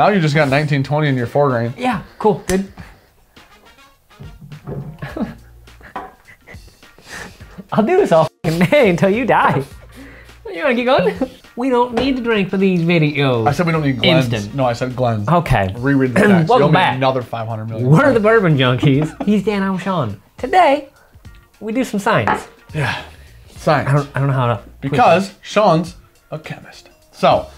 Now you just got 1920 in your 4 grain. Yeah, cool, dude. I'll do this all day until you die. You wanna keep going? We don't need to drink for these videos. I said we don't need Glenn's. Instant. No, I said Glenn's. Okay. Reread the text. Welcome back. Another 500 million. We're the Bourbon Junkies. He's Dan, I'm Sean. Today, we do some science. Yeah, science. I don't know how to. Because Sean's a chemist. So,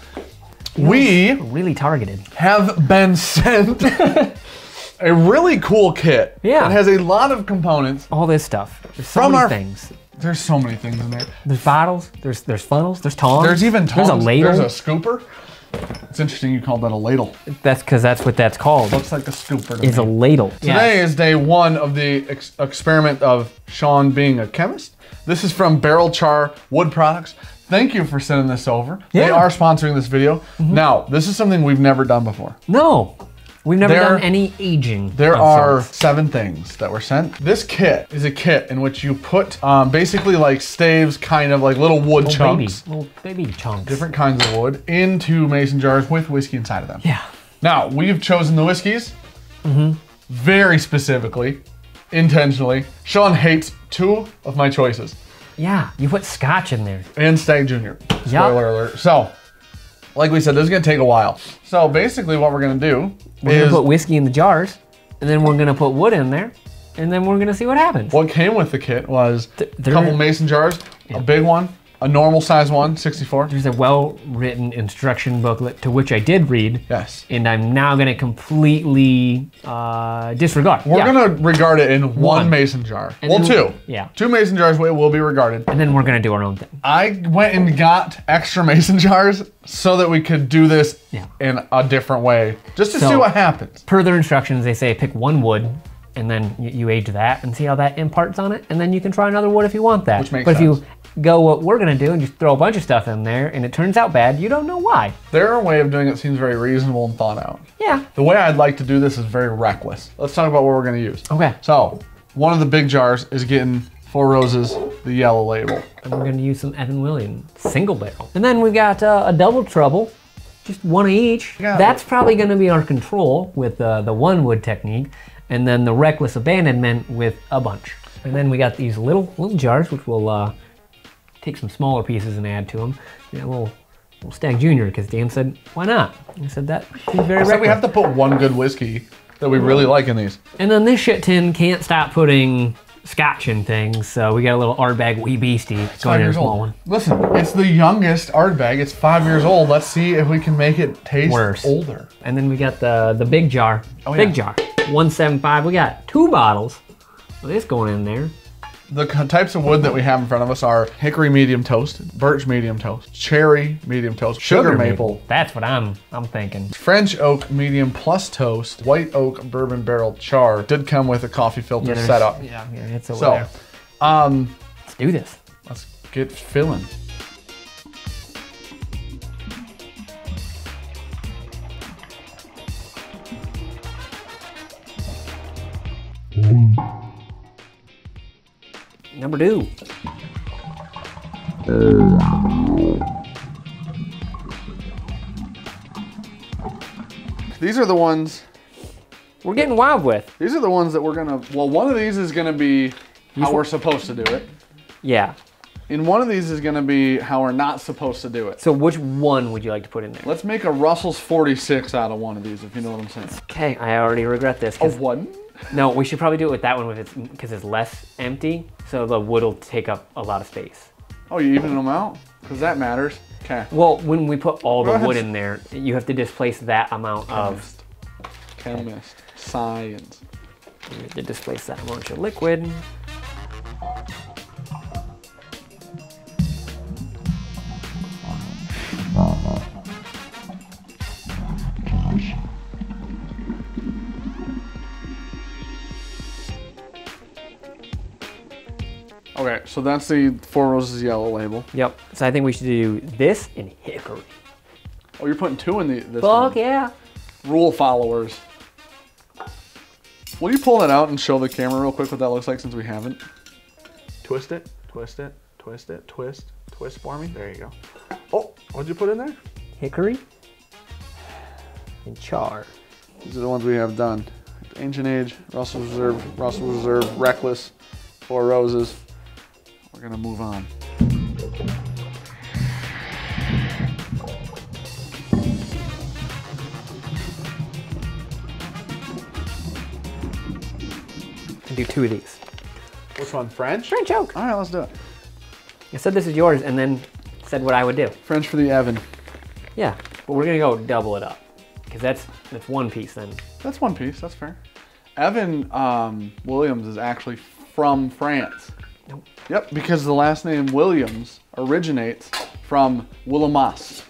we really targeted. Have been sent a really cool kit. Yeah. It has a lot of components. All this stuff. There's so many things. There's so many things in there. There's bottles, there's funnels, there's tongs. There's even tongs. There's a ladle. There's a scooper. It's interesting you called that a ladle. That's because that's what that's called. Looks like a scooper to me. It's a ladle. Today is day one of the experiment of Sean being a chemist. This is from Barrel Char Wood Products. Thank you for sending this over. Yeah. They are sponsoring this video. Mm-hmm. Now, this is something we've never done before. No. We've never done any aging. There are 7 things that were sent. This kit is a kit in which you put basically like staves, kind of like little wood chunks. Little baby chunks. Different kinds of wood into mason jars with whiskey inside of them. Yeah. Now, we've chosen the whiskeys very specifically, intentionally. Sean hates 2 of my choices. Yeah, you put Scotch in there. And Stagg Jr. Spoiler alert. So, like we said, this is gonna take a while. So basically what we're gonna do is put whiskey in the jars, and then we're gonna put wood in there, and then we're gonna see what happens. What came with the kit was a couple mason jars, a big one, a normal size one, 64. There's a well-written instruction booklet to which I did read. Yes. And I'm now gonna completely disregard. We're gonna regard it in one mason jar. And two. Yeah. 2 mason jars will be regarded. And then we're gonna do our own thing. I went and got extra mason jars so that we could do this in a different way, just to see what happens. Per their instructions, they say pick 1 wood, and then you age that and see how that imparts on it, and then you can try another wood if you want that. Which makes sense. But if you go what we're gonna do and just throw a bunch of stuff in there and it turns out bad, you don't know why. Their way of doing it seems very reasonable and thought out. Yeah. The way I'd like to do this is very reckless. Let's talk about what we're gonna use. Okay. So, one of the big jars is getting Four Roses, the yellow label. And we're gonna use some Evan Williams, single barrel. And then we've got a double trouble. Just 1 of each. Yeah. That's probably gonna be our control with the 1 wood technique, and then the reckless abandonment with a bunch. And then we got these little jars, which we'll take some smaller pieces and add to them. Yeah, little Stagg Jr., because Dan said, why not? I said that seems very reckless. We have to put 1 good whiskey that we really like in these. And then this shit tin can't stop putting Scotch in things, so we got a little Ardbeg Wee Beastie. It's going in a small one. Listen, it's the youngest Ardbeg. It's 5 years old. Let's see if we can make it taste older. And then we got the big jar. Oh, big jar. 175. We got 2 bottles of this going in there. The types of wood that we have in front of us are hickory medium toast, birch medium toast, cherry medium toast, sugar maple. That's what I'm thinking. French oak medium plus toast, white oak bourbon barrel char. Did come with a coffee filter setup. Yeah, it's over there. Let's do this. Let's get filling. Number 2. These are the ones we're getting wild with. These are the ones that we're gonna, well, one of these is gonna be how we're supposed to do it. Yeah. And one of these is gonna be how we're not supposed to do it. So which one would you like to put in there? Let's make a Russell's 46 out of one of these, if you know what I'm saying. Okay, I already regret this. Oh, one? No, we should probably do it with that one because it's less empty, so the wood will take up a lot of space. Oh, you're evening them out? Because that matters. Okay. Well, when we put all the wood in there, you have to displace that amount of... Chemist. Science. You have to displace that amount of liquid. Okay, so that's the Four Roses yellow label. Yep. So I think we should do this and hickory. Oh, you're putting 2 in this one. Yeah. Rule followers. Will you pull that out and show the camera real quick what that looks like since we haven't? Twist it, twist it, twist it, twist, twist for me. There you go. Oh, what'd you put in there? Hickory. and char. These are the ones we have done. Ancient Age, Russell's Reserve, Russell's Reserve, Reckless, Four Roses. We're gonna move on. I do two of these. Which one, French? French oak. All right, let's do it. I said this is yours and then said what I would do. French for the Evan. Yeah, but we're gonna go double it up. Because that's one piece then. That's one piece, that's fair. Evan Williams is actually from France. Nope. Yep, because the last name Williams originates from Willamas,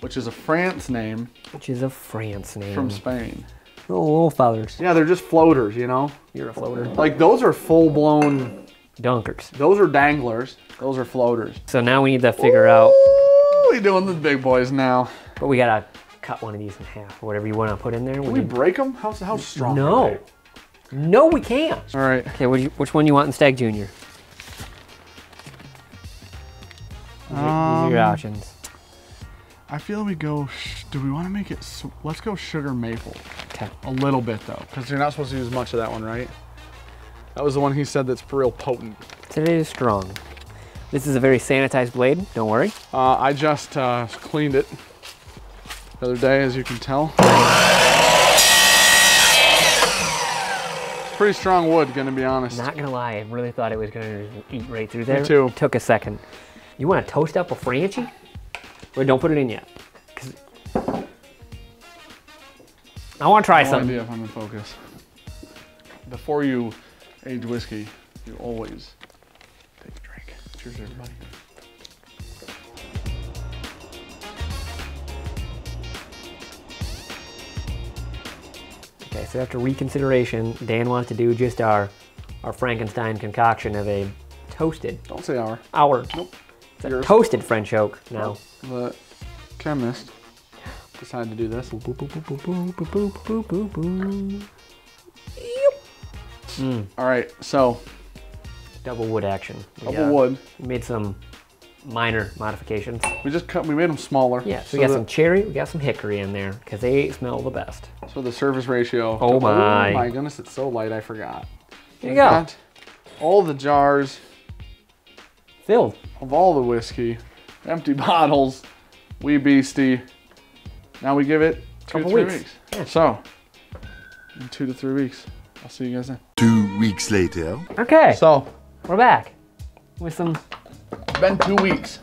which is a France name. Which is a France name. From Spain. Little feathers. Yeah, they're just floaters, you know? You're a floater. Like those are full-blown... dunkers. Those are danglers. Those are floaters. So now we need to figure out... We're doing the big boys now. But we gotta cut one of these in half or whatever you want to put in there. Can we break them? How strong are they? No, we can't. All right. Okay, which one do you want in Stagg Jr.? These are your options. I feel we go, do we want to make it, let's go sugar maple. Okay. A little bit though, because you're not supposed to use much of that one, right? That was the one he said that's real potent. Today is strong. This is a very sanitized blade, don't worry. I just cleaned it the other day, as you can tell. It's pretty strong wood, gonna be honest. Not gonna lie, I really thought it was gonna eat right through there. Me too. It took a second. You wanna toast up a Franchi? Wait, don't put it in yet. I wanna try something. No idea if I'm in focus. Before you age whiskey, you always take a drink. Cheers, everybody. Okay, so after reconsideration, Dan wants to do just our Frankenstein concoction of a toasted. Don't say our. Our. Nope. It's a toasted French oak now. The chemist decided to do this. Mm. All right, so. Double wood action. Double wood. We made some minor modifications. We just cut, we made them smaller. Yeah, so we got some cherry, we got some hickory in there because they smell the best. So the surface ratio. Oh my. Oh my goodness, it's so light, I forgot. Here you go. All the jars. Filled. Of all the whiskey, empty bottles, Wee Beastie. Now we give it two to three weeks. Yeah. So, in 2 to 3 weeks. I'll see you guys then. 2 weeks later. Okay. So we're back with some. It's been 2 weeks.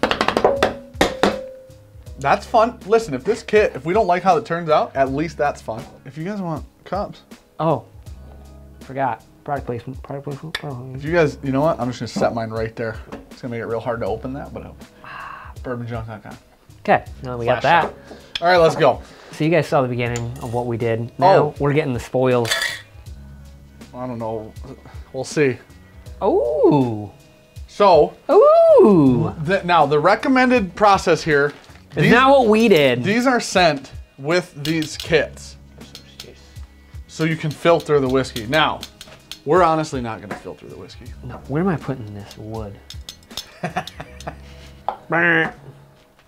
That's fun. Listen, if this kit, if we don't like how it turns out, at least that's fun. If you guys want cups. Oh, forgot. Product placement. Product placement. Oh. If you guys, you know what? I'm just gonna set mine right there. It's gonna make it real hard to open that, but bourbonjunk.com. Okay. Now we got that. All right, let's go. So you guys saw the beginning of what we did. Now we're getting the spoils. I don't know. We'll see. Oh. So. Ooh. Now the recommended process here is not what we did. These are sent with these kits, so you can filter the whiskey. Now, we're honestly not going to filter the whiskey. No. Where am I putting this wood?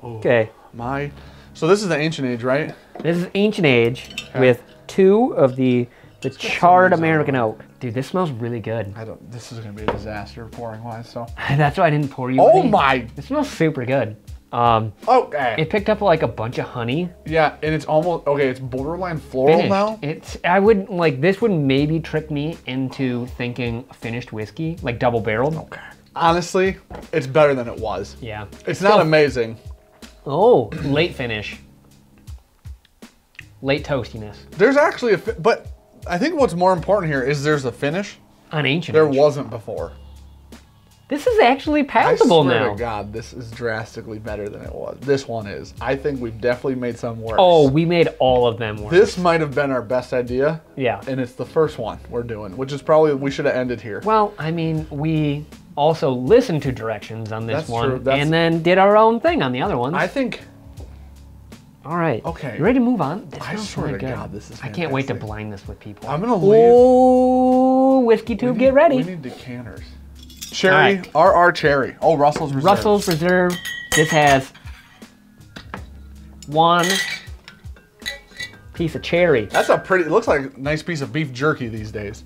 Okay. My. So this is the Ancient Age, right? This is Ancient Age with two of the. The charred American oak. Dude, this smells really good. I don't, this is gonna be a disaster pouring wise, so. That's why I didn't pour you. Oh my. It smells super good. Okay. It picked up like a bunch of honey. Yeah, and it's almost, okay, it's borderline floral now. It's, I would, like this would maybe trick me into thinking finished whiskey, like double barreled. Okay. Honestly, it's better than it was. Yeah. It's not amazing. Oh, late finish. Late toastiness. There's actually a, but I think what's more important here is there's a finish. On Ancient Age. There wasn't before. This is actually palatable now. I swear to God, this is drastically better than it was. This one is. I think we've definitely made some worse. Oh, we made all of them worse. This might have been our best idea. Yeah. And it's the first one we're doing, which is probably, we should have ended here. Well, I mean, we also listened to directions on this one and then did our own thing on the other ones. I think... All right. Okay. You ready to move on? This I swear to God, this is fantastic. I can't wait to blind this with people. I'm gonna leave. Ooh, whiskey tube, get ready. We need decanters. Cherry, RR Cherry. Oh, Russell's Reserve. Russell's Reserve. This has one piece of cherry. That's a pretty, it looks like a nice piece of beef jerky these days.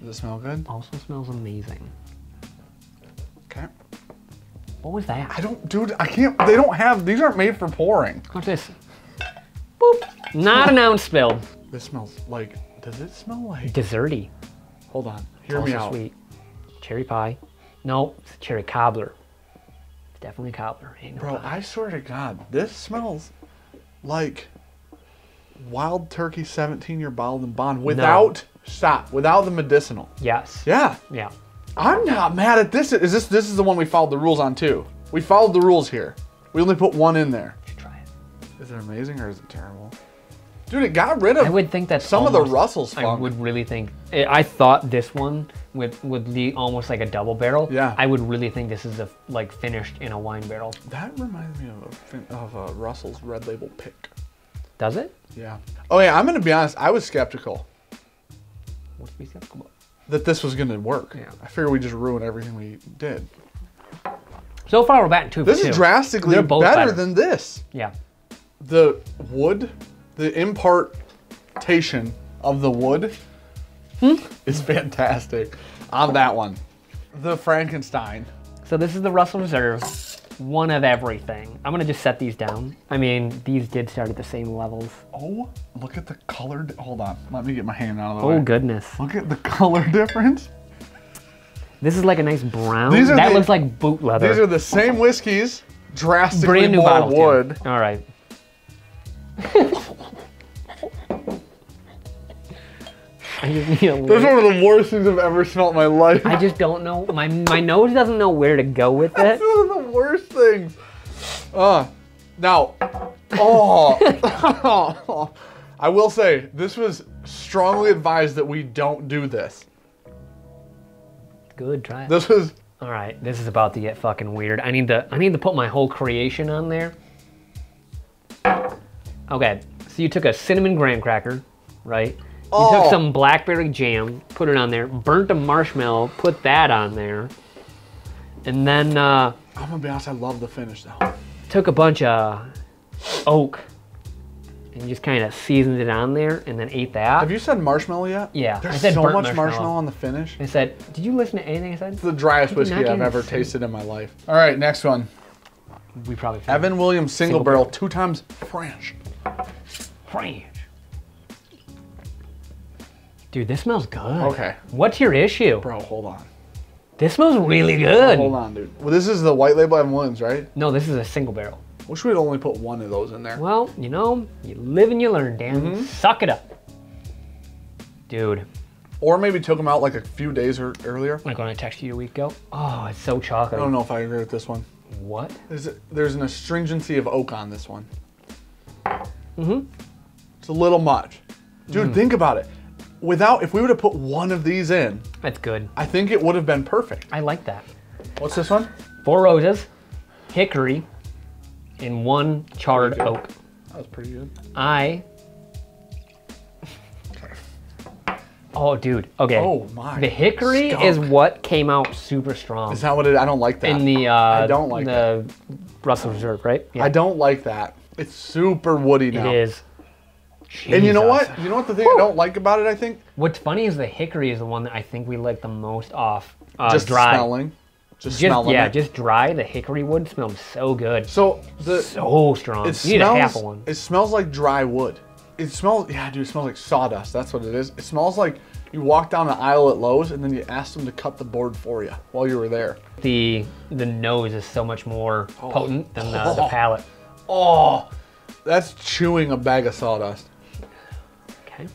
Does it smell good? Also smells amazing. Okay. What was that? I don't, dude, I can't, they don't have, these aren't made for pouring. Watch this. Boop. Not an ounce spilled. This smells like, does it smell like? Desserty. Hold on, hear me out. Sweet. Cherry pie. No, it's a cherry cobbler. It's definitely a cobbler. Ain't no pie. I swear to God, this smells like Wild Turkey 17-year bottled and bond without, without the medicinal. Yes. Yeah. Yeah. I'm not mad at this. Is this, this is the one we followed the rules on too. We followed the rules here. We only put one in there. You should try it. Is it amazing or is it terrible? Dude, it got rid of some of the Russell's funk. I would really think, I thought this one would be almost like a double barrel. Yeah. I would really think this is a, like finished in a wine barrel. That reminds me of a Russell's Red Label pick. Does it? Yeah. Oh yeah, I'm gonna be honest, I was skeptical. What to be skeptical about? That this was gonna work. Yeah. I figured we just ruined everything we did. So far we're batting 2 for 2. This is drastically better than this. Yeah. The wood, the impartation of the wood is fantastic on that one. The Frankenstein. So this is the Russell's Reserve, one of everything. I'm gonna just set these down. I mean, these did start at the same levels. Oh, look at the color, hold on. Let me get my hand out of the way. Oh goodness. Look at the color difference. This is like a nice brown. That looks like boot leather. These are the same whiskeys, drastically brand new bottle wood. All right. I just need a little. Those are one of the worst things I've ever smelled in my life. I just don't know. My nose doesn't know where to go with it. That's one of the worst things. Now, I will say, this was strongly advised that we don't do this. Good try. This was. All right, this is about to get fucking weird. I need to put my whole creation on there. Okay, so you took a cinnamon graham cracker, right? You took some blackberry jam, put it on there, burnt a marshmallow, put that on there, and then... I'm gonna be honest, I love the finish though. Took a bunch of oak and just kind of seasoned it on there and then ate that. Have you said marshmallow yet? Yeah, I said burnt marshmallow. There's so much marshmallow on the finish. I said, did you listen to anything I said? It's the driest whiskey I've ever tasted in my life. All right, next one. We probably found Evan Williams single barrel, 2 times French. French. Dude, this smells good. Okay. What's your issue? Bro, hold on. This smells really good. Hold on, dude. Well, this is the white label Evan Williams, right? No, this is a single barrel. Wish we'd only put one of those in there. Well, you know, you live and you learn, Dan. Suck it up. Dude. Or maybe took them out like a few days earlier. Like when I texted you a week ago. Oh, it's so chocolate. I don't know if I agree with this one. What? There's an astringency of oak on this one. It's a little much. Dude, think about it. If we would have put one of these in. That's good. I think it would have been perfect. I like that. What's this one? Four Roses, hickory, and 1 charred oak. That was pretty good. Oh, dude, okay. Oh my. The hickory is what came out super strong. Is that what it is? I don't like that. In the, I don't like the Russell's Reserve, right? Yeah. I don't like that. It's super woody now. It is. Jesus. And you know what? You know what the thing I don't like about it, I think? What's funny is the hickory is the one that I think we like the most off just dry. Smelling. Just smelling. Yeah, just dry. The hickory wood smells so good. So strong. You need a half of one. It smells like dry wood. It smells, yeah, dude, it smells like sawdust. That's what it is. It smells like you walk down the aisle at Lowe's and then you asked them to cut the board for you while you were there. The nose is so much more potent than the palate. Oh, that's chewing a bag of sawdust. Okay.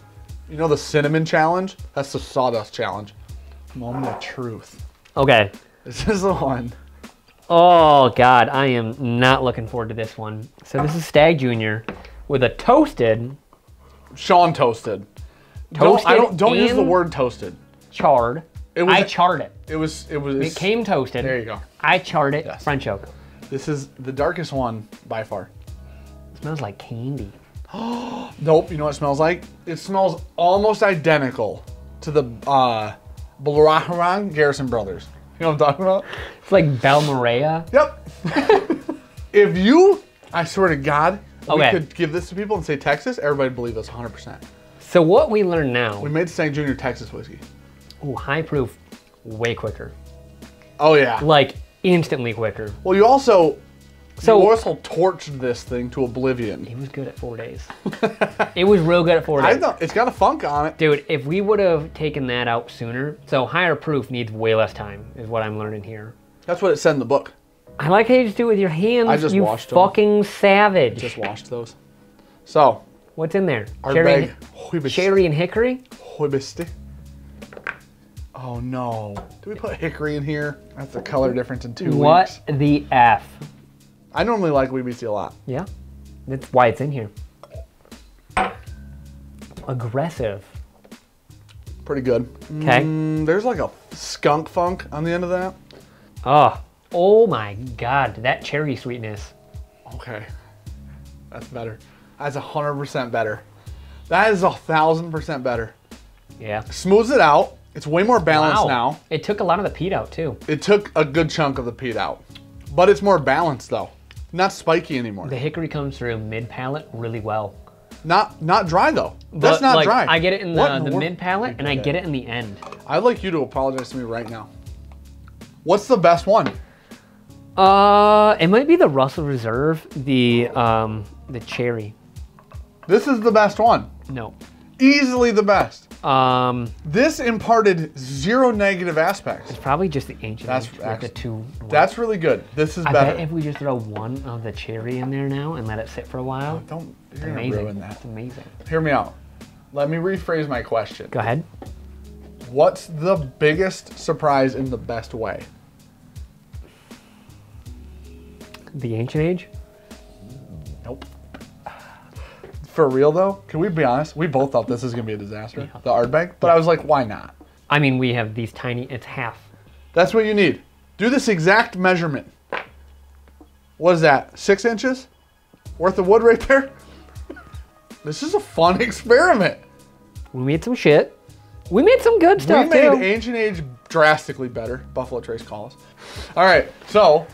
You know the cinnamon challenge? That's the sawdust challenge. Moment of truth. Okay. This is the one. Oh God, I am not looking forward to this one. So this is Stagg Jr. with a toasted. Sean toasted. Don't use the word toasted. Charred. I charred it. It came toasted. There you go. I charred it. Yes. French oak. This is the darkest one by far. It smells like candy. Nope. You know what it smells like? It smells almost identical to the Blarahran Garrison Brothers. You know what I'm talking about? It's like Balmorea. Yep. I swear to God, Okay. We could give this to people and say Texas, everybody would believe us 100%. So what we learned now. We made Stagg Jr. Texas whiskey. Ooh, high proof, way quicker. Oh yeah. Like instantly quicker. Well, you also, Russell torched this thing to oblivion. It was good at 4 days. It was real good at 4 days. I know, it's got a funk on it. Dude, if we would have taken that out sooner. So higher proof needs way less time is what I'm learning here. That's what it said in the book. I like how you just do it with your hands. I just washed them. You fucking savage. I just washed those. So. What's in there? Cherry and hickory? Oh no. Did we put hickory in here? That's a color difference in 2 weeks. What the F? I normally like Wee Beastie a lot. Yeah. That's why it's in here. Aggressive. Pretty good. Okay. There's like a skunk funk on the end of that. Oh. Oh my God, that cherry sweetness. Okay, that's better. That's 100% better. That is 1,000% better. Yeah. Smooths it out. It's way more balanced now. It took a lot of the peat out too. It took a good chunk of the peat out, but it's more balanced though. Not spiky anymore. The hickory comes through mid palate really well. Not dry though. That's not like, dry. I get it in the mid palate and I get it in the end. I'd like you to apologize to me right now. What's the best one? It might be the Russell's Reserve, the cherry. This is the best one. No. Easily the best. This imparted zero negative aspects. It's probably just the Ancient Age with the two ones. That's really good. This is better. I bet if we just throw one of the cherry in there now and let it sit for a while. No, don't, you're gonna ruin that. It's amazing. Hear me out. Let me rephrase my question. Go ahead. What's the biggest surprise in the best way? The Ancient Age? Nope. For real though, can we be honest? We both thought this is gonna be a disaster, yeah. The Ardbeg, but I was like, why not? I mean, we have these tiny, it's half. That's what you need. Do this exact measurement. What is that, 6 inches? Worth of wood right there? This is a fun experiment. We made some shit. We made some good stuff too. We made Ancient Age drastically better, Buffalo Trace calls. All right, so.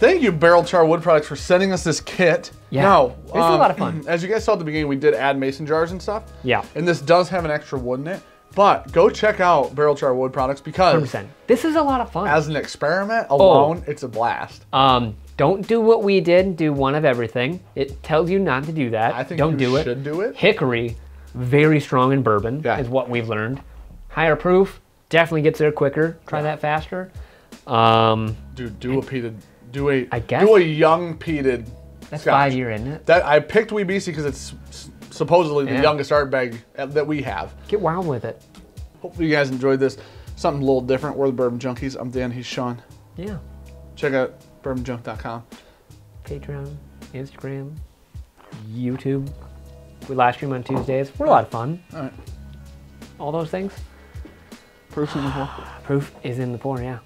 Thank you, Barrel Char Wood Products, for sending us this kit. Yeah, now, this is a lot of fun. As you guys saw at the beginning, we did add mason jars and stuff. Yeah. And this does have an extra wood in it, but go check out Barrel Char Wood Products because 100%. This is a lot of fun. As an experiment alone, it's a blast. Don't do what we did, do one of everything. It tells you not to do that. I think you should do it. Hickory, very strong in bourbon, is what we've learned. Higher proof, definitely gets there quicker. Try that faster. Dude, do a young peated. That's scotch. 5 year, isn't it? That I picked Wee Beastie because it's supposedly the youngest Ardbeg that we have. Get wild with it. Hopefully you guys enjoyed this. Something a little different. We're the Bourbon Junkies. I'm Dan. He's Sean. Yeah. Check out bourbonjunk.com. Patreon, Instagram, YouTube. We live stream on Tuesdays. We're a lot of fun. All right. All those things. Proof in the pour. Proof is in the pour. Yeah.